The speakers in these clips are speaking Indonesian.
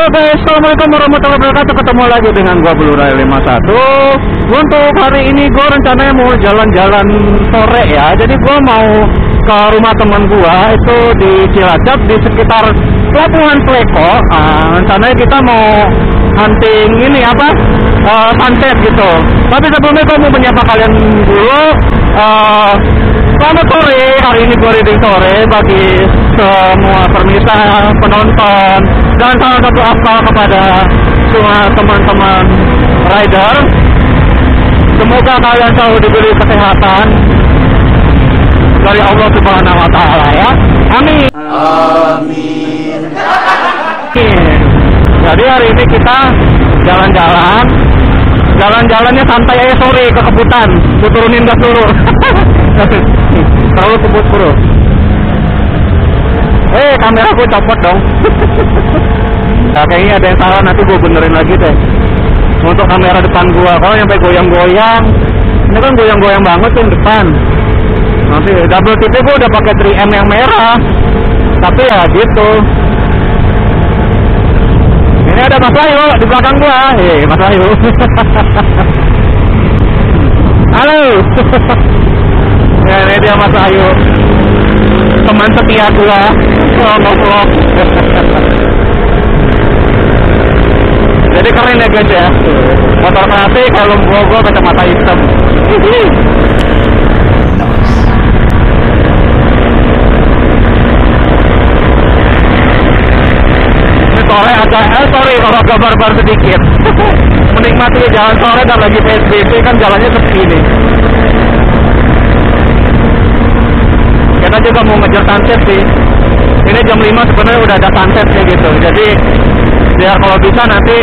Halo guys, assalamualaikum warahmatullahi wabarakatuh. Ketemu lagi dengan gua Blue Rider 51. Untuk hari ini gua rencananya mau jalan-jalan sore ya. Jadi gua mau ke rumah teman gua itu di Cilacap, di sekitar Pelabuhan Sleko. Rencananya kita mau hunting ini apa? Sunset gitu. Tapi sebelumnya gua mau menyapa kalian dulu. Selamat sore, hari ini gua reading sore bagi semua pemirsa, penonton, dan salah satu apa kepada semua teman-teman rider. Semoga kalian selalu diberi kesehatan dari Allah Subhanahu wa Ta'ala ya. Amin. Amin. Jadi hari ini kita jalan-jalan. Jalan-jalannya santai aja, sore kekebutan. Kuturunin gas dulu. Terlalu kebut bro. Kamera gue copot dong. Nah, kayaknya ada yang salah, nanti gue benerin lagi deh. Untuk kamera depan gua, kalau nyampe goyang-goyang, ini kan goyang-goyang banget yang depan. Nanti double tip gue udah pakai 3M yang merah. Tapi ya gitu. Ini ada Mas Wahyu di belakang gua. Mas Wahyu. Halo. Ya, ini dia Mas Ayu, teman setia gua. Vlog. Jadi keren ya guys ya. Motor mati, kalau gua kacamata hitam. Ini sore agak sorry kalau gambar-gambar sedikit. Menikmati jalan sore dan lagi PSBB kan jalannya sepi nih. Kita juga mau ngejar sunset sih. Ini jam 5 sebenarnya udah ada sunset nih gitu. Jadi biar kalau bisa nanti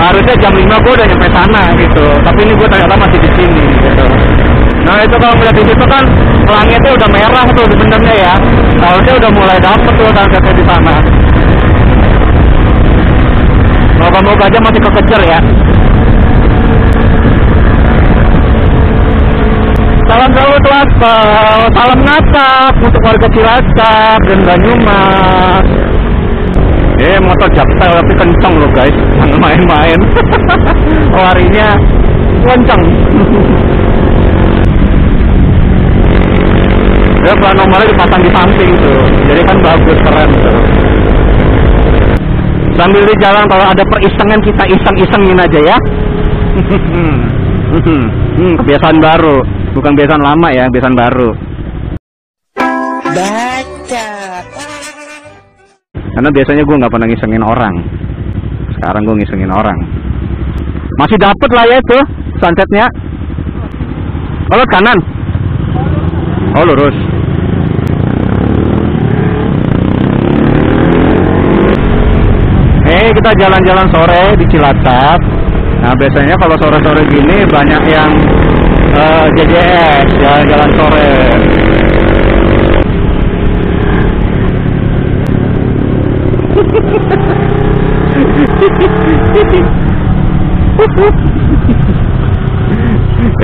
harusnya jam 5 gue udah nyampe sana gitu. Tapi ini gue ternyata masih di sini gitu. Nah itu kalau melihat di situ kan langitnya udah merah tuh sebenarnya ya. Harusnya udah mulai dapet tuh sunsetnya di sana. Moga-moga aja masih kekejar ya. Salam selalu telat, salam ngacap untuk warga Cilacap dan Banyumas. Motor japtel tapi kencang loh guys, jangan main-main. Larinya kencang. Ya ban nomornya dipasang di samping tuh, jadi kan bagus, keren tuh. Sambil di jalan kalau ada perisengan kita iseng-isengin aja ya. Kebiasaan baru. Bukan besan lama ya, besan baru. Baca. Karena biasanya gue nggak pernah ngisengin orang. Sekarang gue ngisengin orang. Masih dapet lah ya itu sunsetnya. Oh, lurus kanan. Oh lurus. Kita jalan-jalan sore di Cilacap. Nah biasanya kalau sore-sore gini banyak yang JJS, jalan-jalan sore.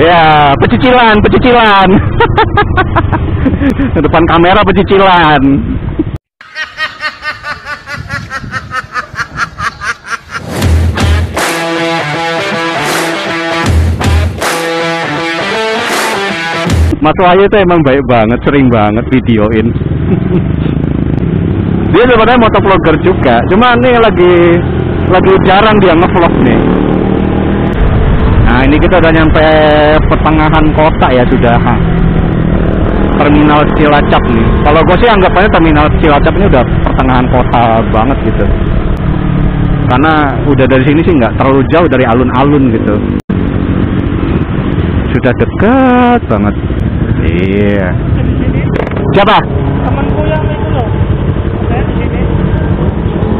Ya, pecicilan. Depan kamera pecicilan. Mas Wahyu itu emang baik banget, sering banget videoin. Dia sebenarnya motovlogger juga, cuma nih lagi jarang dia ngevlog nih. Nah ini kita udah nyampe pertengahan kota ya sudah. Terminal Cilacap nih. Kalau gue sih anggapannya terminal Cilacap ini udah pertengahan kota banget gitu. Karena udah dari sini sih nggak terlalu jauh dari alun-alun gitu. Sudah dekat banget. Iya. Siapa? Temanku yang itu loh. Saya di sini.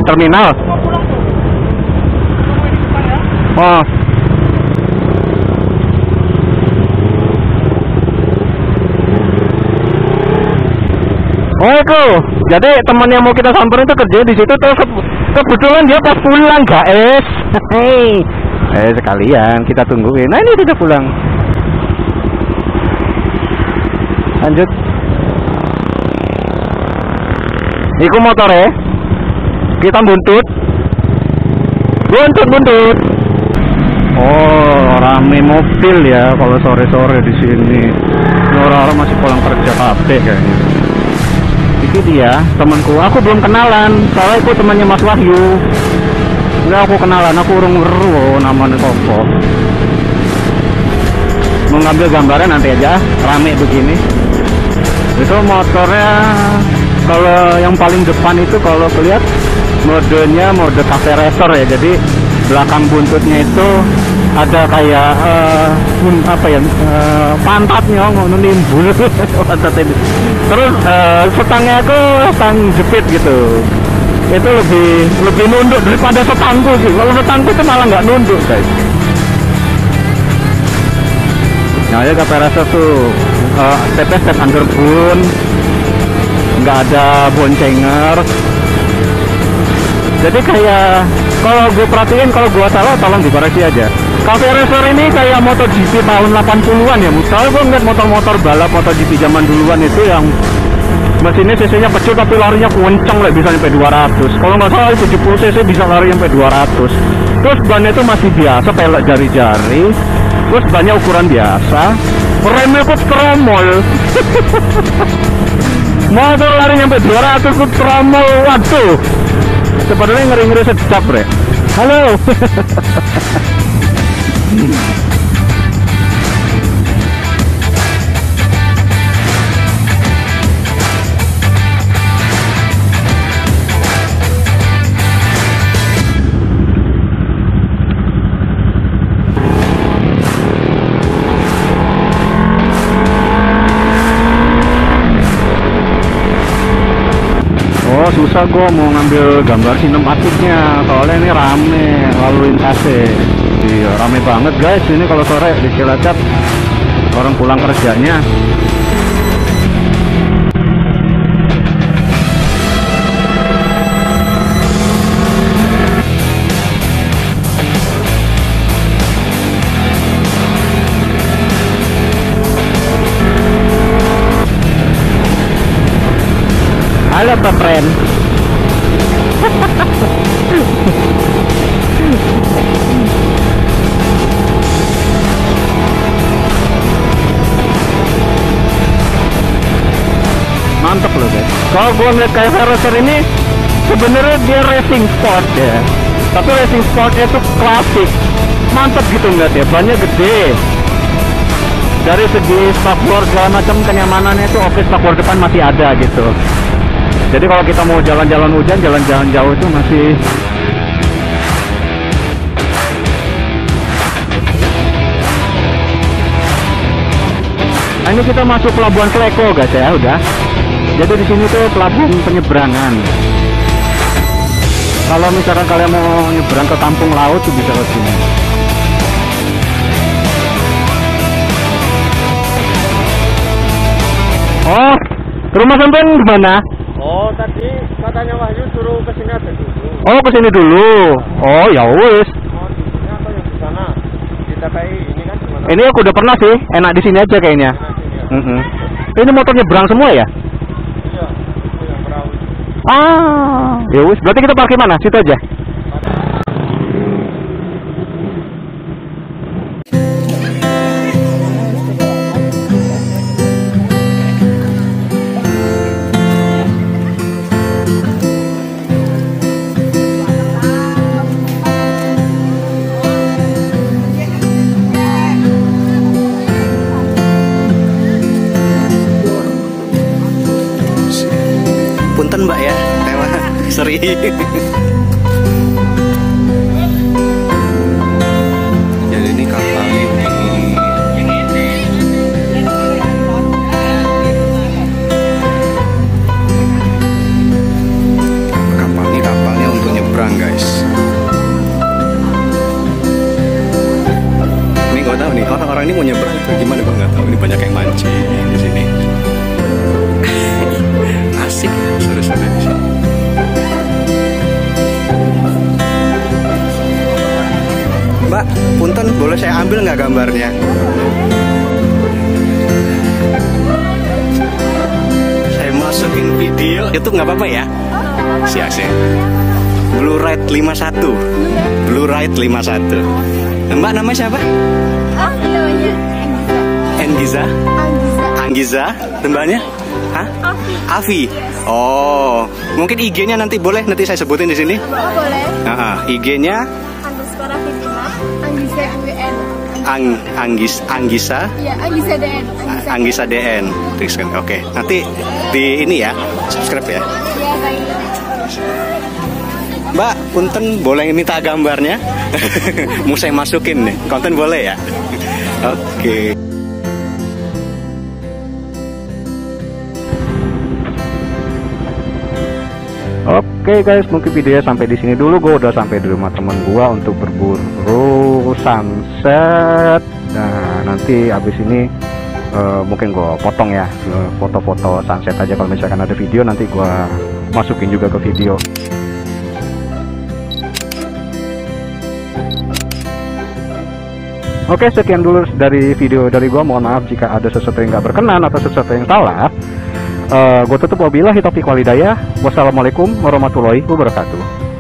Terminal. Mau pulang tuh. Mau di depan ya. Oh. Oke. Jadi teman yang mau kita samperin itu kerja di situ terus kebetulan dia pas pulang, guys. Sekalian kita tungguin. Nah, ini sudah pulang. Lanjut. Iku motor ya. Kita buntut. buntut-buntut. Oh, rame mobil ya kalau sore-sore di sini. Orang-orang masih pulang kerja kabeh kayaknya. Itu dia temanku. Aku belum kenalan, soalnya aku temannya Mas Wahyu. Enggak aku kenalan, aku urung weruh namanya Koko. Mau ngambil gambaran nanti aja, rame begini. Itu motornya kalau yang paling depan itu kalau kelihatan modenya mode cafe racer ya, jadi belakang buntutnya itu ada kayak apa ya, pantatnya ngono nimbul terus setangnya itu setang jepit gitu, itu lebih nunduk daripada setangku sih. Kalau setangku itu malah nggak nunduk guys. Nah ya cafe racer tuh TPS underbun, nggak ada boncenger. Jadi kayak kalau gue perhatiin, kalau gue salah tolong dikoreksi aja. Cafe racer ini kayak MotoGP tahun 80-an ya. Misalnya gue ngeliat motor-motor balap MotoGP zaman duluan itu yang mesinnya cc-nya kecil tapi larinya kenceng lah, bisa sampai 200. Kalau nggak salah 70 cc bisa lari sampai 200. Terus bannya itu masih biasa, pelek jari-jari. Terus bannya ukuran biasa. Remnya kok tromol. Motor lari sampai 200 kok tromol, waduh. Sebenarnya ngeri-ngeri sedap, bre. Halo. Oh, susah gue mau ngambil gambar sinematiknya soalnya ini rame lalu lintasnya. Iya, rame banget guys ini kalau sore di Cilacap, orang pulang kerjanya. Halo Pak Pren. Mantap loh guys. Kalau gue ngeliat kayak racer ini sebenarnya dia racing sport ya. Tapi racing sportnya itu klasik. Mantap gitu ngeliat ya. Bannya gede. Dari segi spakbor segala macam kenyamanannya itu oke, spakbor depan masih ada gitu. Jadi kalau kita mau jalan-jalan hujan, jalan-jalan jauh itu masih. Nah, ini kita masuk Pelabuhan Sleko guys ya, udah. Jadi di sini tuh pelabuhan penyeberangan. Kalau misalkan kalian mau nyebrang ke Kampung Laut tuh bisa ke sini. Oh, rumah sampean gimana? Oh tadi katanya Wahyu suruh kesini aja dulu. Oh kesini dulu. Oh ya wis. Oh di sini atau yang di sana di TPI ini kan? Ini aku udah pernah sih. Enak di sini aja kayaknya. Sini, ya. Ini motornya berang semua ya? Iya. Itu yang perahu. Ah ya wis. Berarti kita parkir mana? Situ aja. Mbak ya, lewat seri. Jadi ini kapal ini. Kapal ini kapalnya untuk nyebrang guys. Ini gak tahu nih orang-orang ini mau nyebrang itu gimana? Gua nggak tahu. Ini banyak yang mancing di sini. Asik ya, sore-sore di sini. Mbak, punten boleh saya ambil nggak gambarnya? Saya masukin video, itu nggak apa-apa ya? Siap-siap. Blue Rider 51. Blue Rider 51. Mbak namanya siapa? Oh, namanya Anggisa. Anggisa. Mbaknya? Hah? Afi. Oh, mungkin IG-nya nanti boleh nanti saya sebutin di sini. Oh, boleh. IG-nya Anggisa. Iya, Anggisa DN. Anggisa DN. Oke. Nanti di ini ya, subscribe ya. Iya, baik. Mbak, punten boleh minta gambarnya? Mau saya masukin nih. Konten boleh ya? Oke. Oke guys, mungkin videonya sampai di sini dulu. Gue udah sampai di rumah temen gue untuk berburu sunset. Nah, nanti abis ini mungkin gue potong ya, foto-foto sunset aja. Kalau misalkan ada video, nanti gue masukin juga ke video. Oke, sekian dulu dari video dari gue. Mohon maaf jika ada sesuatu yang gak berkenan atau sesuatu yang salah. Gue tutup wabillahi taufiq walhidayah. Wassalamualaikum warahmatullahi wabarakatuh.